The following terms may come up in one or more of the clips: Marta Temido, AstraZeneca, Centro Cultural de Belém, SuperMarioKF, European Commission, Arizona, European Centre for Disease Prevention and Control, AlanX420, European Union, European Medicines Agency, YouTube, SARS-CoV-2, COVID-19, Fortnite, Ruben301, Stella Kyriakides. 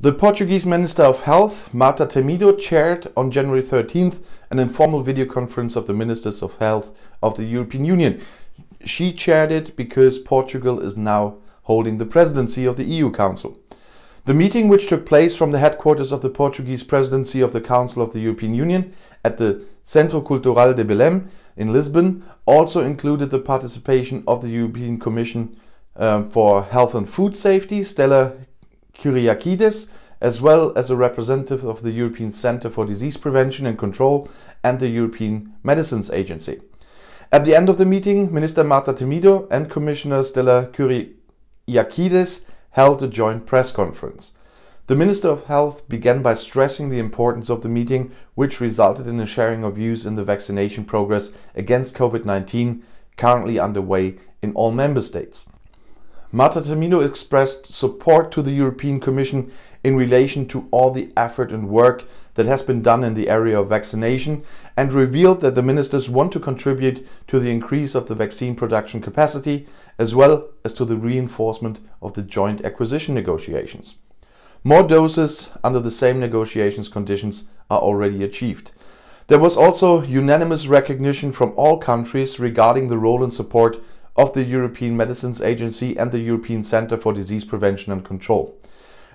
The Portuguese Minister of Health, Marta Temido, chaired on January 13th an informal video conference of the Ministers of Health of the European Union. She chaired it because Portugal is now holding the presidency of the EU Council. The meeting, which took place from the headquarters of the Portuguese presidency of the Council of the European Union at the Centro Cultural de Belém in Lisbon, also included the participation of the European Commission for Health and Food Safety, Stella Kyriakides, as well as a representative of the European Centre for Disease Prevention and Control and the European Medicines Agency. At the end of the meeting, Minister Marta Temido and Commissioner Stella Kyriakides held a joint press conference. The Minister of Health began by stressing the importance of the meeting, which resulted in a sharing of views in the vaccination progress against COVID-19 currently underway in all member states. Marta Temido expressed support to the European Commission in relation to all the effort and work that has been done in the area of vaccination, and revealed that the ministers want to contribute to the increase of the vaccine production capacity, as well as to the reinforcement of the joint acquisition negotiations. More doses under the same negotiations conditions are already achieved. There was also unanimous recognition from all countries regarding the role and support of the European Medicines Agency and the European Centre for Disease Prevention and Control.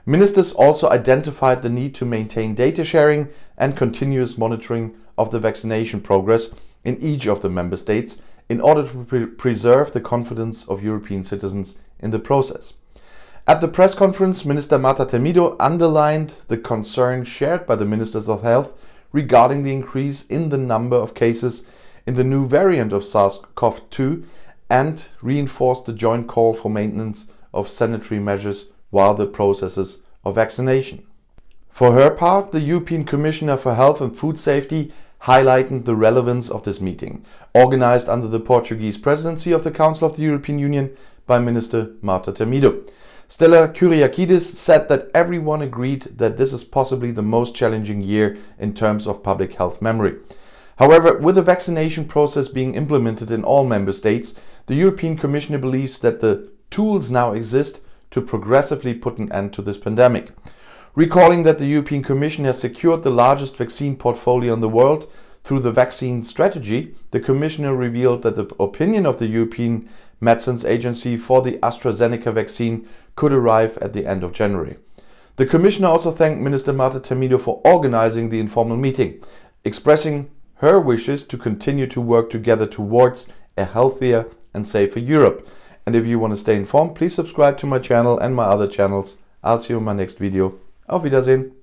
Ministers also identified the need to maintain data sharing and continuous monitoring of the vaccination progress in each of the member states in order to preserve the confidence of European citizens in the process. At the press conference, Minister Marta Temido underlined the concern shared by the Ministers of Health regarding the increase in the number of cases in the new variant of SARS-CoV-2, and reinforced the joint call for maintenance of sanitary measures while the processes of vaccination. For her part, the European Commissioner for Health and Food Safety highlighted the relevance of this meeting, organized under the Portuguese presidency of the Council of the European Union by Minister Marta Temido. Stella Kyriakides said that everyone agreed that this is possibly the most challenging year in terms of public health memory. However, with the vaccination process being implemented in all member states, the European Commissioner believes that the tools now exist to progressively put an end to this pandemic. Recalling that the European Commission has secured the largest vaccine portfolio in the world through the vaccine strategy, the Commissioner revealed that the opinion of the European Medicines Agency for the AstraZeneca vaccine could arrive at the end of January. The Commissioner also thanked Minister Marta Temido for organizing the informal meeting, expressing her wishes to continue to work together towards a healthier and safer Europe. And if you want to stay informed, please subscribe to my channel and my other channels. I'll see you in my next video. Auf Wiedersehen.